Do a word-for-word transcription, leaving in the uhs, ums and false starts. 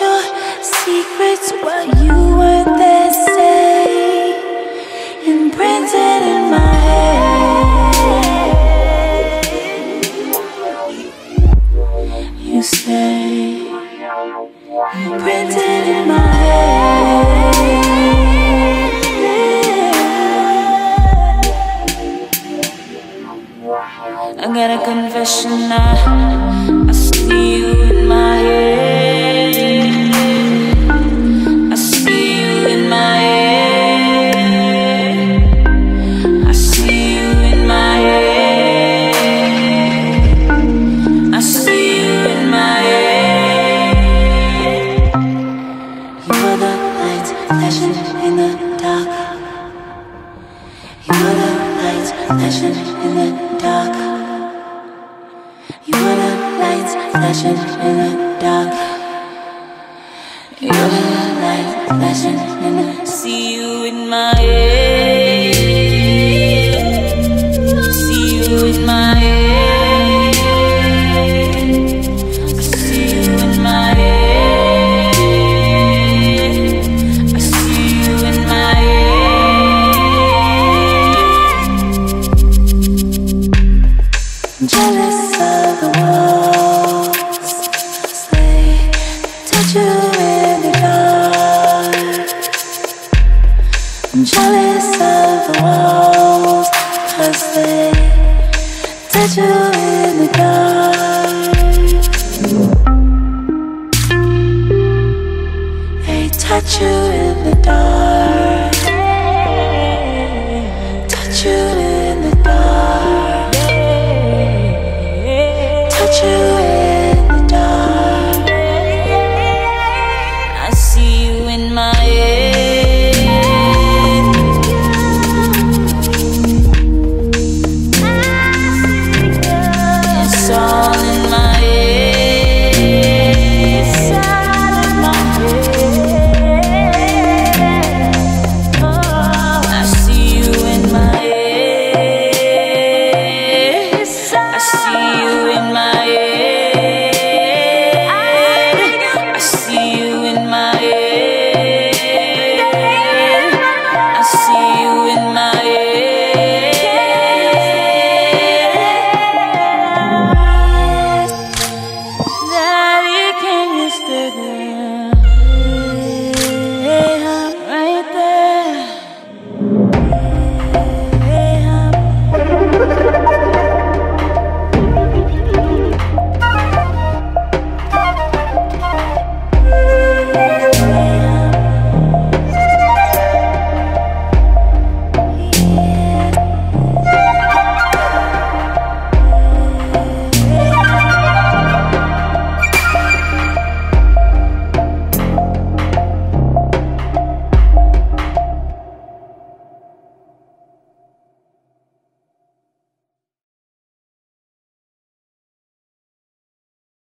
your secrets while you weren't there, stay imprinted in my head. You stay imprinted in my head. I got a confession now. I see you in my head. Touch you in the dark.